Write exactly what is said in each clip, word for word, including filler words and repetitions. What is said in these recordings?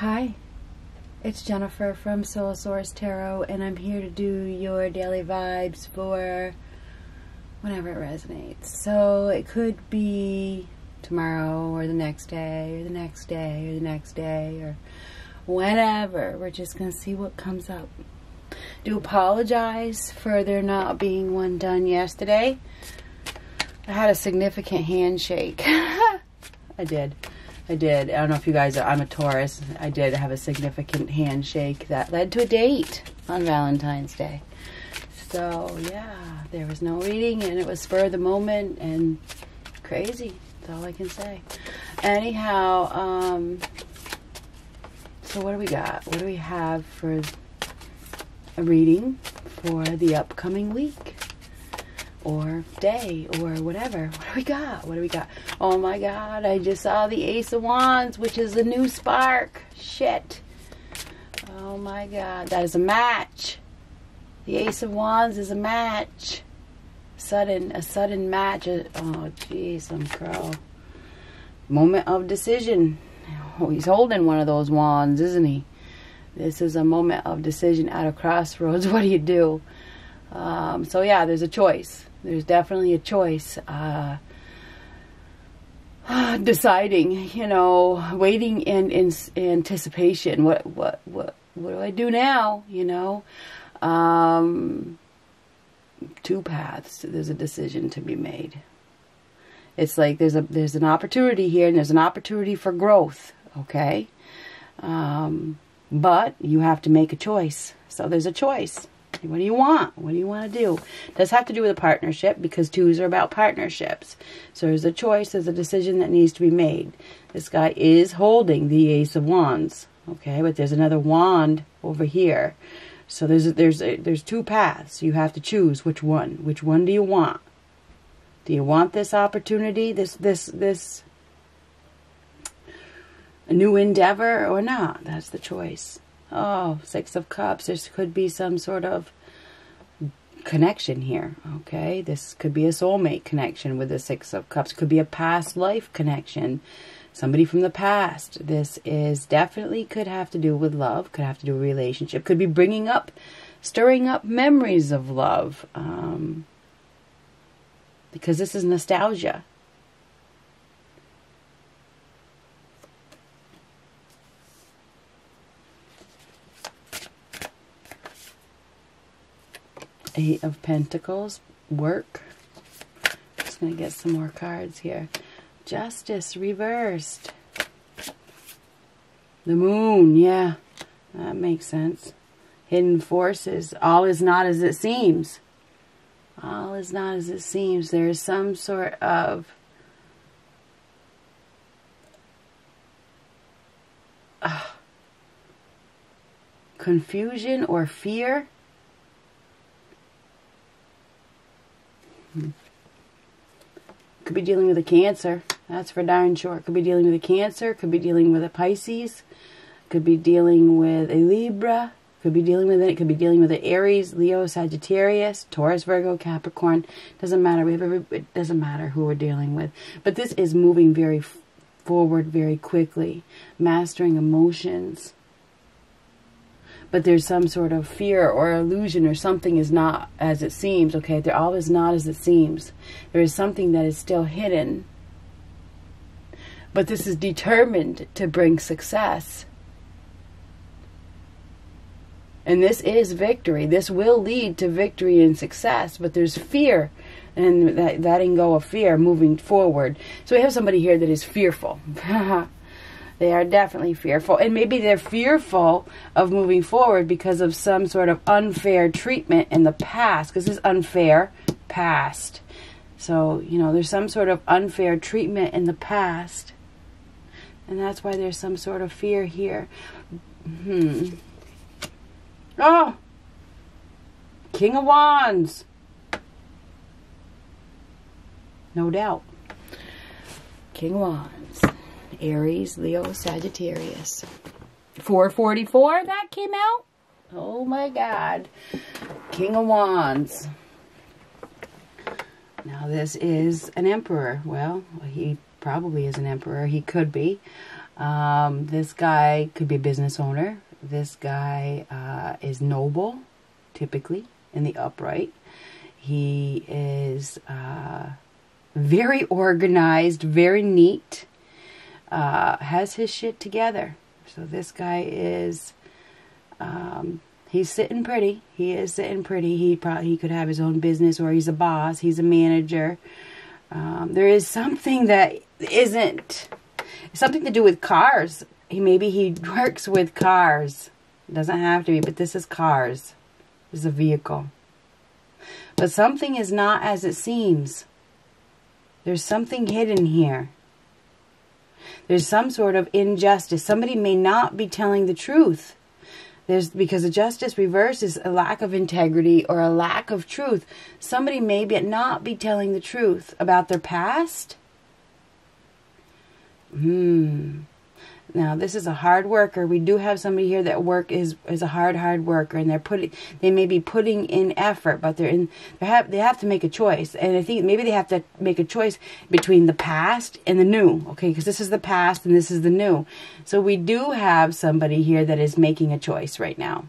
Hi, it's Jennifer from Soul Source Tarot, and I'm here to do your daily vibes for whenever it resonates. So it could be tomorrow or the next day or the next day or the next day or whenever. We're just going to see what comes up. Do apologize for there not being one done yesterday. I had a significant handshake. I did. I did. I don't know if you guys are, I'm a Taurus. I did have a significant handshake that led to a date on Valentine's Day. So, yeah, there was no reading and it was spur of the moment and crazy. That's all I can say. Anyhow, um, so what do we got? What do we have for a reading for the upcoming week? Or day, or whatever. What do we got? What do we got? Oh my God, I just saw the Ace of Wands, which is the new spark. Shit. Oh my God, that is a match. The Ace of Wands is a match. Sudden, a sudden match. Oh, jeez, I'm crow. Moment of decision. Oh, he's holding one of those wands, isn't he? This is a moment of decision at a crossroads. What do you do? Um, so yeah, there's a choice. There's definitely a choice, uh, deciding, you know, waiting in, in anticipation. What, what, what, what do I do now? You know, um, two paths. There's a decision to be made. It's like, there's a, there's an opportunity here and there's an opportunity for growth. Okay. Um, but you have to make a choice. So there's a choice. What do you want? What do you want to do? It does have to do with a partnership because twos are about partnerships. So there's a choice, there's a decision that needs to be made. This guy is holding the Ace of Wands, okay? But there's another wand over here. So there's there's there's two paths. You have to choose which one. Which one do you want? Do you want this opportunity, this this this new endeavor, or not? That's the choice. Oh, Six of Cups. There could be some sort of connection here, okay? This could be a soulmate connection with the Six of Cups. Could be a past life connection. Somebody from the past. This is definitely could have to do with love. Could have to do with relationship. Could be bringing up, stirring up memories of love. Um, because this is nostalgia. Eight of Pentacles, work. Just going to get some more cards here. Justice reversed. The moon, yeah. That makes sense. Hidden forces. All is not as it seems. All is not as it seems. There is some sort of uh, confusion or fear. Could be dealing with a Cancer. That's for darn sure. Could be dealing with a Cancer. Could be dealing with a Pisces. Could be dealing with a Libra. Could be dealing with it. Could be dealing with an Aries, Leo, Sagittarius, Taurus, Virgo, Capricorn. Doesn't matter. We have every, it doesn't matter who we're dealing with. But this is moving very forward very quickly. Mastering emotions. But there's some sort of fear or illusion or something is not as it seems, okay? They're always not as it seems. There is something that is still hidden. But this is determined to bring success. And this is victory. This will lead to victory and success. But there's fear and that letting go of fear moving forward. So we have somebody here that is fearful. They are definitely fearful. And maybe they're fearful of moving forward because of some sort of unfair treatment in the past. Because this is unfair past. So, you know, there's some sort of unfair treatment in the past. And that's why there's some sort of fear here. Hmm. Oh! King of Wands. No doubt. King of Wands. Aries, Leo, Sagittarius. four forty-four, that came out? Oh my God. King of Wands. Now this is an emperor. Well, he probably is an emperor. He could be. Um, this guy could be a business owner. This guy uh, is noble, typically, in the upright. He is uh, very organized, very neat, uh, has his shit together. So this guy is, um, he's sitting pretty. He is sitting pretty. He probably he could have his own business, or he's a boss. He's a manager. Um, there is something that isn't, something to do with cars. He, maybe he works with cars. Doesn't have to be, but this is cars. This is a vehicle. But something is not as it seems. There's something hidden here. There's some sort of injustice. Somebody may not be telling the truth. There's, because a justice reverse is a lack of integrity or a lack of truth. Somebody may be, not be telling the truth about their past. Hmm. Now, this is a hard worker. We do have somebody here that work is is a hard, hard worker, and they're putting, they may be putting in effort, but they're in they have they have to make a choice, and I think maybe they have to make a choice between the past and the new. Okay, because this is the past and this is the new. So we do have somebody here that is making a choice right now,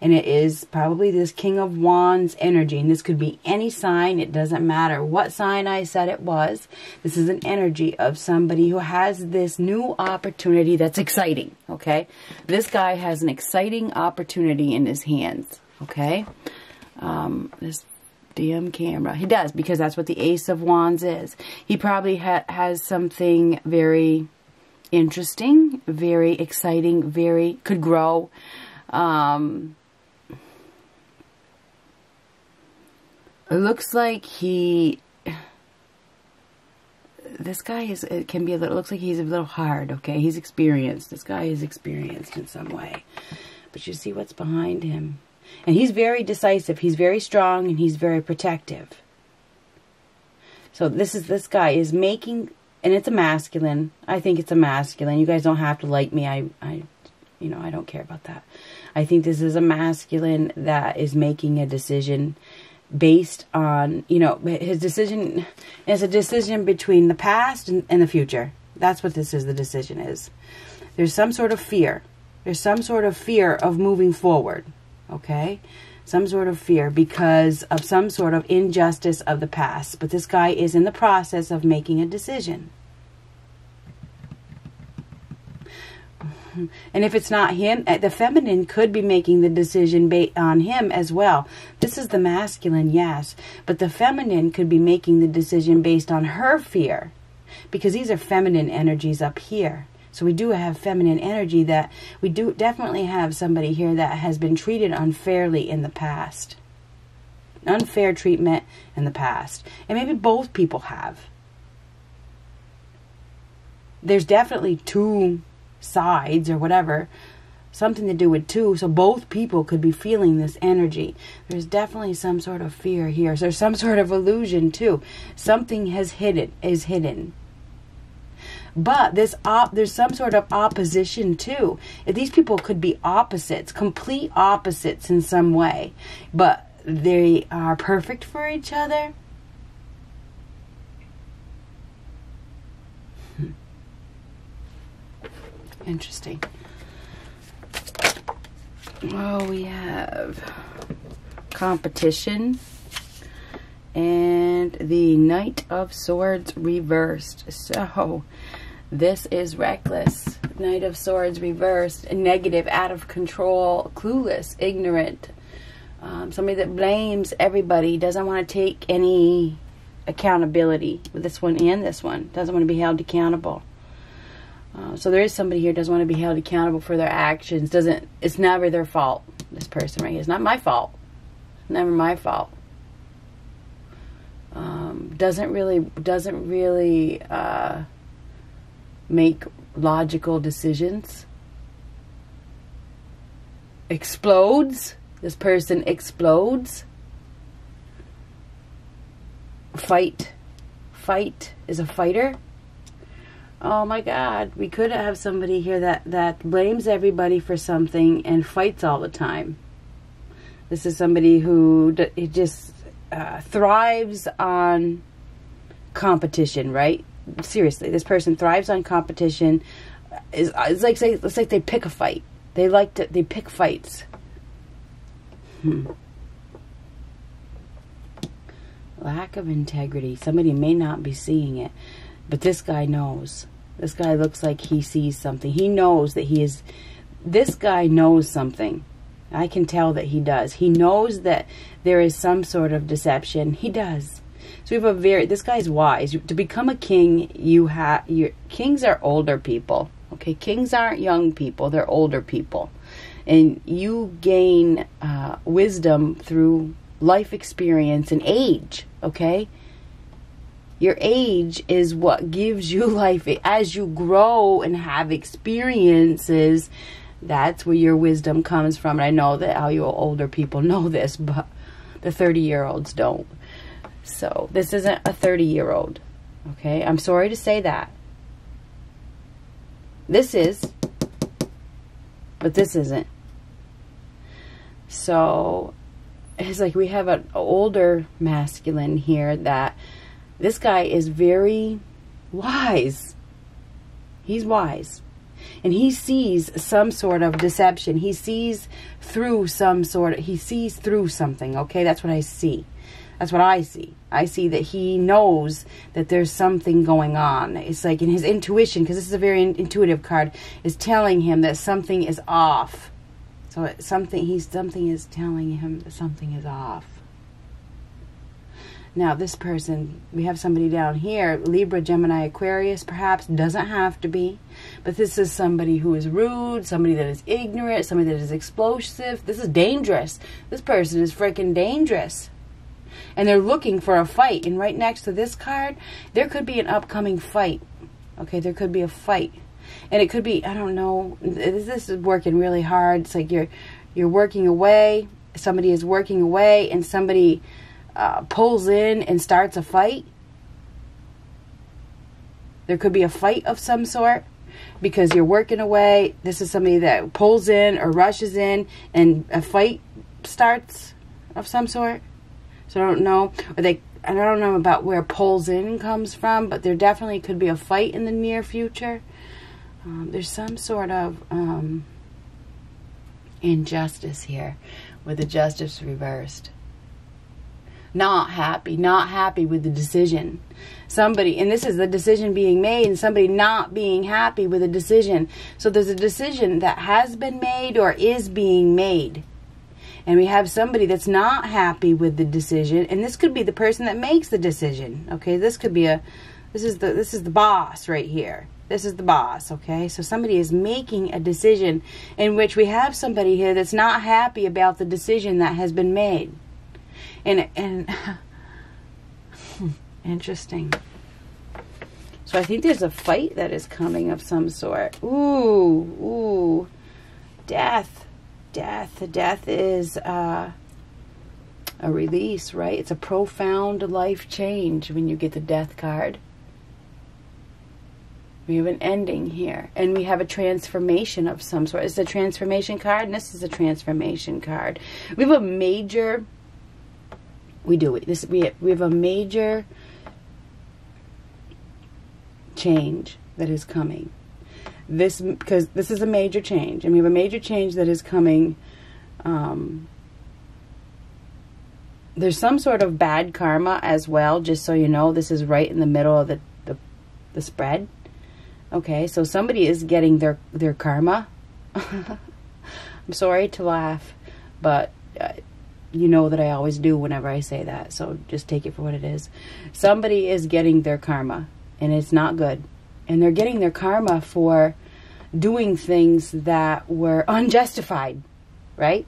and it is probably this King of Wands energy, and this could be any sign. It doesn't matter what sign I said it was. This is an energy of somebody who has this new opportunity that's exciting, okay? This guy has an exciting opportunity in his hands, okay? Um, this damn camera. He does, because that's what the Ace of Wands is. He probably ha has something very interesting, very exciting, very, could grow. Um... It looks like he, this guy is, it can be a little, looks like he's a little hard, okay? He's experienced. This guy is experienced in some way. But you see what's behind him. And he's very decisive. He's very strong, and he's very protective. So this is, this guy is making, and it's a masculine. I think it's a masculine. You guys don't have to like me. I, I, you know, I don't care about that. I think this is a masculine that is making a decision based on, you know, his decision is a decision between the past and, and the future. That's what this is, the decision is. There's some sort of fear. There's some sort of fear of moving forward, okay? Some sort of fear because of some sort of injustice of the past. But this guy is in the process of making a decision. And if it's not him, the feminine could be making the decision based on him as well. This is the masculine, yes. But the feminine could be making the decision based on her fear. Because these are feminine energies up here. So we do have feminine energy that we do definitely have somebody here that has been treated unfairly in the past. Unfair treatment in the past. And maybe both people have. There's definitely two sides or whatever, something to do with two, so both people could be feeling this energy. There's definitely some sort of fear here. So there's some sort of illusion too. Something has hidden, is hidden. But this op there's some sort of opposition too. These people could be opposites, complete opposites in some way, but they are perfect for each other. Interesting. Well, we have competition and the Knight of Swords reversed. So this is reckless. Knight of Swords reversed. Negative, out of control, clueless, ignorant. Um, somebody that blames everybody, doesn't want to take any accountability. This one and this one. Doesn't want to be held accountable. Uh, so there is somebody here who doesn't want to be held accountable for their actions. Doesn't, it's never their fault. This person right here. It's not my fault. Never my fault. Um, doesn't really, doesn't really uh, make logical decisions. Explodes. This person explodes. Fight. Fight is a fighter. Oh my God, we could have somebody here that, that blames everybody for something and fights all the time. This is somebody who d it just uh, thrives on competition, right? Seriously, this person thrives on competition, is it's like they it's like they pick a fight. They like to they pick fights. Hmm. Lack of integrity. Somebody may not be seeing it, but this guy knows. This guy looks like he sees something. He knows that he is. This guy knows something. I can tell that he does. He knows that there is some sort of deception. He does. So we have a very. This guy's wise. To become a king, you have. Your kings are older people. Okay, kings aren't young people. They're older people, and you gain uh, wisdom through life experience and age. Okay. Your age is what gives you life. As you grow and have experiences, that's where your wisdom comes from. And I know that all you older people know this, but the thirty-year-olds don't. So this isn't a thirty-year-old. Okay? I'm sorry to say that. This is, but this isn't. So it's like we have an older masculine here that... This guy is very wise. He's wise. And he sees some sort of deception. He sees through some sort of... He sees through something, okay? That's what I see. That's what I see. I see that he knows that there's something going on. It's like in his intuition, because this is a very in intuitive card, is telling him that something is off. So something, he's, something is telling him that something is off. Now, this person, we have somebody down here, Libra, Gemini, Aquarius, perhaps, doesn't have to be. But this is somebody who is rude, somebody that is ignorant, somebody that is explosive. This is dangerous. This person is freaking dangerous. And they're looking for a fight. And right next to this card, there could be an upcoming fight. Okay, there could be a fight. And it could be, I don't know, this is working really hard. It's like you're, you're working away. Somebody is working away and somebody... Uh, pulls in and starts a fight. There could be a fight of some sort because you're working away. This is somebody that pulls in or rushes in and a fight starts of some sort. So I don't know. Or they, I don't know about where pulls in comes from, but there definitely could be a fight in the near future. Um, there's some sort of um, injustice here with the justice reversed. Not happy, not happy with the decision. Somebody, and this is the decision being made, and somebody not being happy with a decision. So there's a decision that has been made or is being made. And we have somebody that's not happy with the decision, and this could be the person that makes the decision. Okay, this could be a, this is the, this is the boss right here. This is the boss, okay? So somebody is making a decision in which we have somebody here that's not happy about the decision that has been made. And, and interesting. So I think there's a fight that is coming of some sort. Ooh, ooh, death, death. Death is uh, a release, right? It's a profound life change when you get the death card. We have an ending here. And we have a transformation of some sort. It's a transformation card, and this is a transformation card. We have a major... We do it. This we we have a major change that is coming. This because this is a major change, and we have a major change that is coming. Um, there's some sort of bad karma as well. Just so you know, this is right in the middle of the the, the spread. Okay, so somebody is getting their their karma. I'm sorry to laugh, but. Uh, You know that I always do whenever I say that, so just take it for what it is. Somebody is getting their karma, and it's not good. And they're getting their karma for doing things that were unjustified, right?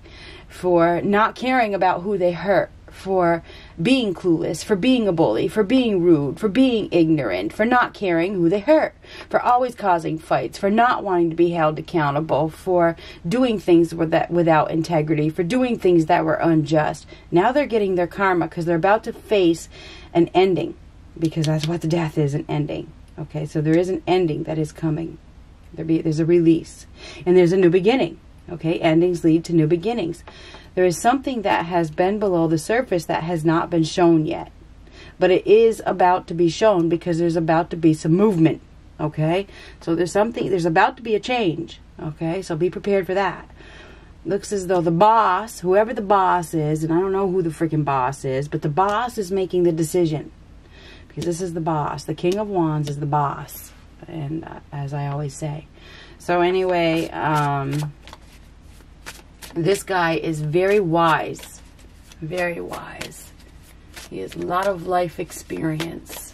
For not caring about who they hurt, for being clueless, for being a bully, for being rude, for being ignorant, for not caring who they hurt, for always causing fights, for not wanting to be held accountable, for doing things with that without integrity, for doing things that were unjust. Now they're getting their karma because they're about to face an ending, because that's what the death is, an ending. Okay, so there is an ending that is coming. There be, there's a release, and there's a new beginning. Okay, endings lead to new beginnings. There is something that has been below the surface that has not been shown yet. But it is about to be shown because there's about to be some movement. Okay, so there's something, there's about to be a change. Okay, so be prepared for that. Looks as though the boss, whoever the boss is, and I don't know who the freaking boss is, but the boss is making the decision. Because this is the boss. The King of Wands is the boss. And uh, as I always say. So anyway, um, this guy is very wise. Very wise. He has a lot of life experience.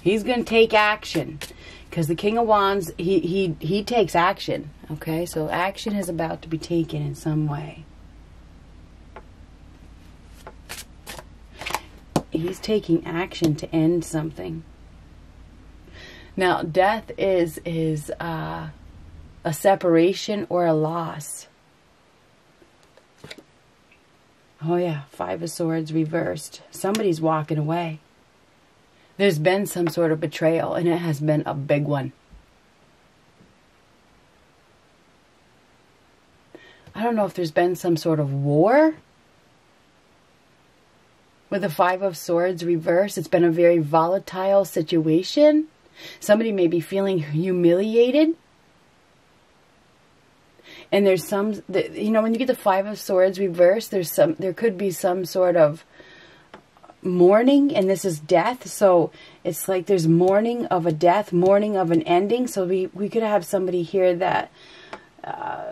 He's going to take action because the King of Wands, he, he, he takes action. Okay, so action is about to be taken in some way. He's taking action to end something. Now, death is, is uh, a separation or a loss. Oh yeah, Five of Swords reversed. Somebody's walking away. There's been some sort of betrayal, and it has been a big one. I don't know if there's been some sort of war. With the Five of Swords reversed, it's been a very volatile situation. Somebody may be feeling humiliated. And there's some, you know, when you get the Five of Swords reversed, there's some, there could be some sort of mourning, and this is death, so it's like there's mourning of a death, mourning of an ending. So we, we could have somebody here that uh,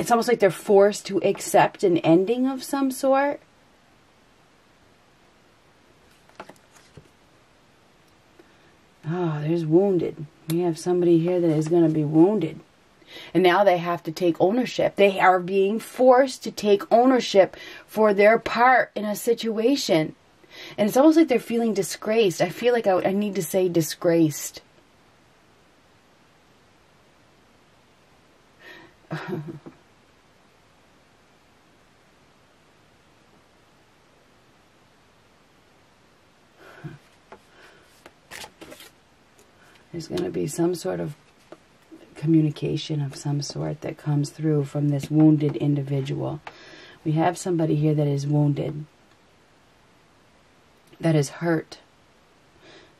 it's almost like they're forced to accept an ending of some sort. Oh, there's wounded. We have somebody here that is going to be wounded. And now they have to take ownership. They are being forced to take ownership for their part in a situation. And it's almost like they're feeling disgraced. I feel like I, I need to say disgraced. There's going to be some sort of communication of some sort that comes through from this wounded individual. We have somebody here that is wounded, that is hurt.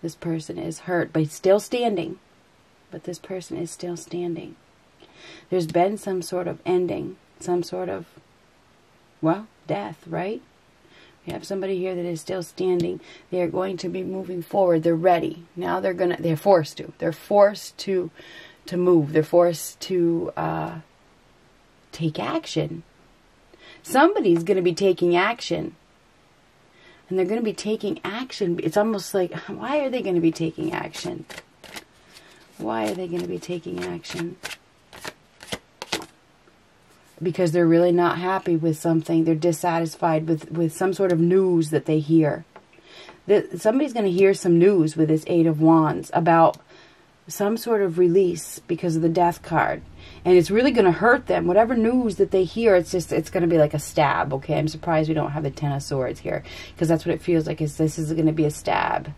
This person is hurt, but still standing. But this person is still standing. There's been some sort of ending, some sort of, well, death, right? We have somebody here that is still standing. They are going to be moving forward. They're ready. Now they're gonna, they're forced to. They're forced to to move. They're forced to uh, take action. Somebody's going to be taking action. And they're going to be taking action. It's almost like, why are they going to be taking action? Why are they going to be taking action? Because they're really not happy with something. They're dissatisfied with, with some sort of news that they hear. That somebody's going to hear some news with this Eight of Wands about some sort of release because of the death card. And it's really going to hurt them. Whatever news that they hear, it's just, it's going to be like a stab, okay? I'm surprised we don't have the Ten of Swords here. Because that's what it feels like, is this is going to be a stab.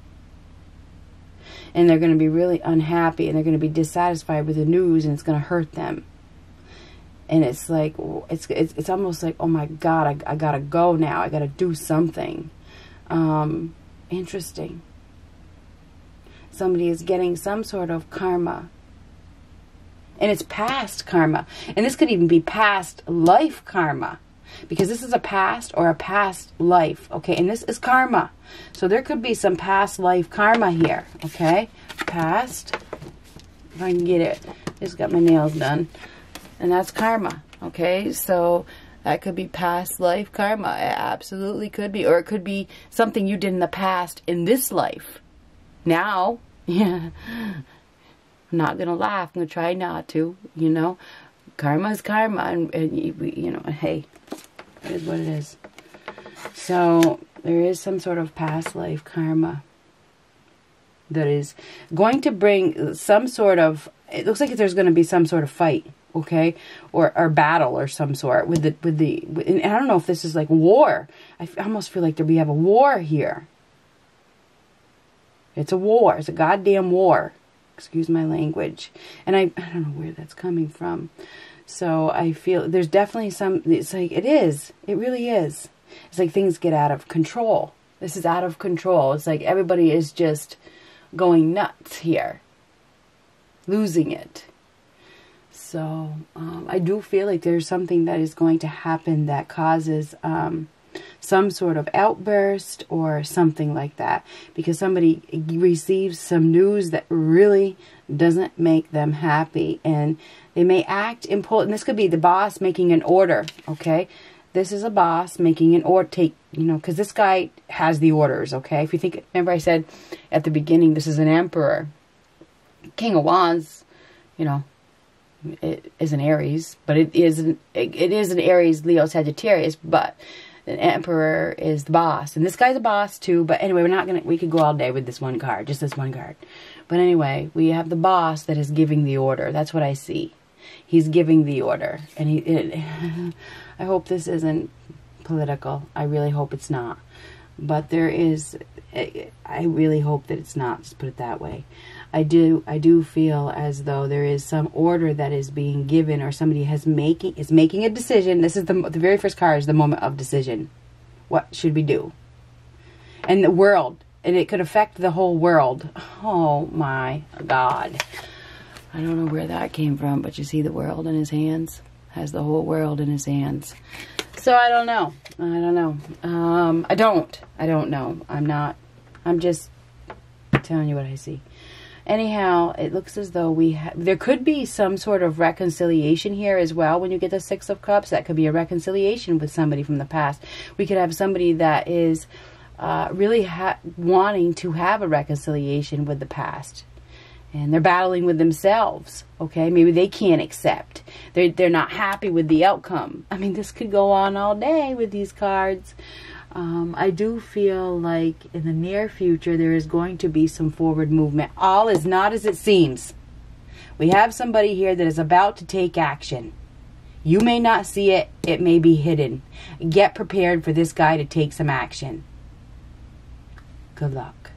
And they're going to be really unhappy, and they're going to be dissatisfied with the news, and it's going to hurt them. And it's like, it's, it's, it's almost like, oh my God, I, I got to go now. I got to do something. Um, interesting. Somebody is getting some sort of karma. And it's past karma. And this could even be past life karma. Because this is a past or a past life. Okay, and this is karma. So there could be some past life karma here. Okay, past. If I can get it. Just got my nails done. And that's karma. Okay, so that could be past life karma. It absolutely could be. Or it could be something you did in the past in this life. Now. Yeah, I'm not going to laugh. I'm going to try not to, you know. Karma is karma. And, and you know, hey, it is what it is. So, there is some sort of past life karma that is going to bring some sort of, it looks like there's going to be some sort of fight, okay? Or, or battle or some sort with the, with the, and I don't know if this is like war. I almost feel like there, we have a war here. It's a war. It's a goddamn war. Excuse my language. And I, I don't know where that's coming from. So I feel there's definitely some, it's like, it is, it really is. It's like things get out of control. This is out of control. It's like everybody is just going nuts here, losing it. So um, I do feel like there's something that is going to happen that causes um, some sort of outburst or something like that, because somebody receives some news that really doesn't make them happy, and they may act impulsive. This could be the boss making an order, okay? This is a boss making an order, take, you know, because this guy has the orders, okay? If you think, remember I said at the beginning, this is an emperor. King of Wands, you know, it is an Aries, but it is an, it, it is an Aries, Leo, Sagittarius, but an emperor is the boss. And this guy's a boss too, but anyway, we're not going to, we could go all day with this one card, just this one card. But anyway, we have the boss that is giving the order. That's what I see. He's giving the order. And he, it, I hope this isn't political. I really hope it's not. But there is, I really hope that it's not, just put it that way. I do, I do feel as though there is some order that is being given, or somebody has making, is making a decision. This is the, the very first card is the moment of decision. What should we do? And the world, and it could affect the whole world. Oh my God. I don't know where that came from, but you see the world in his hands, has the whole world in his hands. So I don't know. I don't know. Um, I don't. I don't know. I'm not. I'm just telling you what I see. Anyhow, it looks as though we ha there could be some sort of reconciliation here as well. When you get the Six of Cups, that could be a reconciliation with somebody from the past. We could have somebody that is uh, really ha wanting to have a reconciliation with the past. And they're battling with themselves, okay? Maybe they can't accept. They're, they're not happy with the outcome. I mean, this could go on all day with these cards. Um, I do feel like in the near future, there is going to be some forward movement. All is not as it seems. We have somebody here that is about to take action. You may not see it. It may be hidden. Get prepared for this guy to take some action. Good luck.